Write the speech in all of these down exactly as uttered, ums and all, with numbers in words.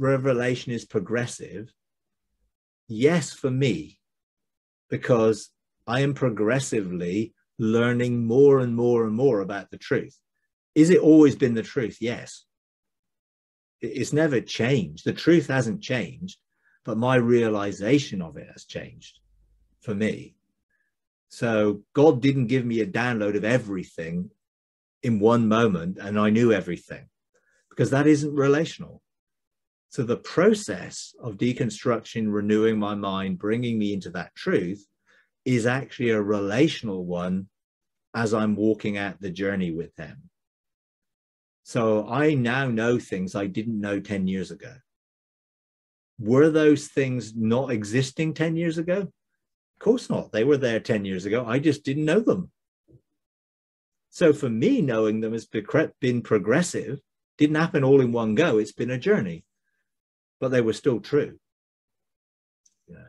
revelation is progressive? Yes, for me, because I am progressively learning more and more and more about the truth. Is it always been the truth? Yes. It's never changed. The truth hasn't changed, but my realization of it has changed for me. So God didn't give me a download of everything in one moment and I knew everything, because that isn't relational. So the process of deconstruction, renewing my mind, bringing me into that truth is actually a relational one as I'm walking out the journey with Him. So I now know things I didn't know ten years ago. Were those things not existing ten years ago? Of course not. They were there ten years ago. I just didn't know them. So for me, knowing them has been progressive. Didn't happen all in one go. It's been a journey, but they were still true. You know?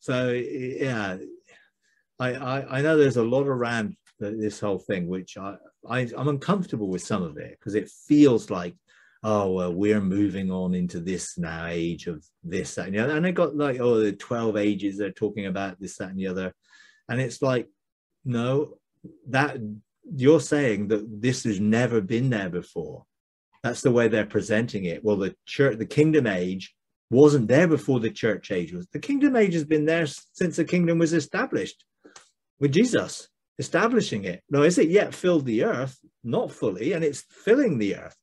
So yeah, I, I, I know there's a lot around this whole thing, which I, I, I'm uncomfortable with some of it, because it feels like, oh, well, we're moving on into this now age of this, that, and the other. And I got like, oh, the twelve ages they're talking about this, that, and the other. And it's like, no, that you're saying that this has never been there before. That's the way they're presenting it. Well, the church, the kingdom age wasn't there before the church age was. The kingdom age has been there since the kingdom was established with Jesus establishing it. Now, is it yet filled the earth? Not fully, and it's filling the earth,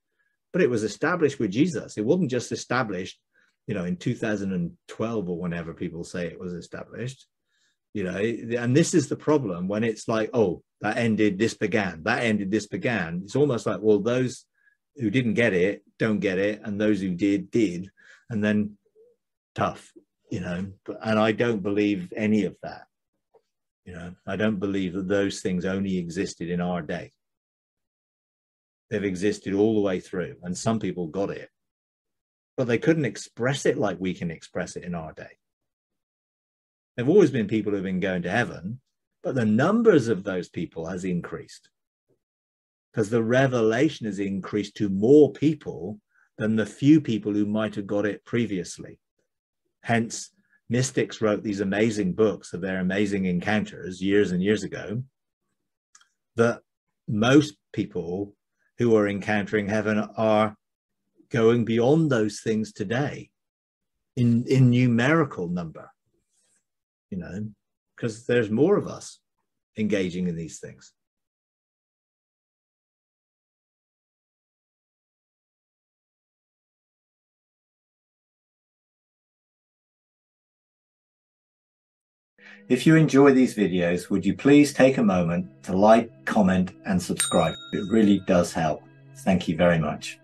but it was established with Jesus. It wasn't just established, you know, in two thousand twelve or whenever people say it was established, you know. And this is the problem when it's like, oh, that ended, this began, that ended, this began. It's almost like, well, those who didn't get it, don't get it. And those who did, did. And then tough, you know, and I don't believe any of that. You know, I don't believe that those things only existed in our day. They've existed all the way through, and some people got it, but they couldn't express it like we can express it in our day. There've always been people who've been going to heaven, but the numbers of those people has increased, because the revelation has increased to more people than the few people who might have got it previously. Hence, mystics wrote these amazing books of their amazing encounters years and years ago, that most people who are encountering heaven are going beyond those things today in, in numerical number, you know, because there's more of us engaging in these things. If you enjoy these videos, would you please take a moment to like, comment, and subscribe? It really does help. Thank you very much.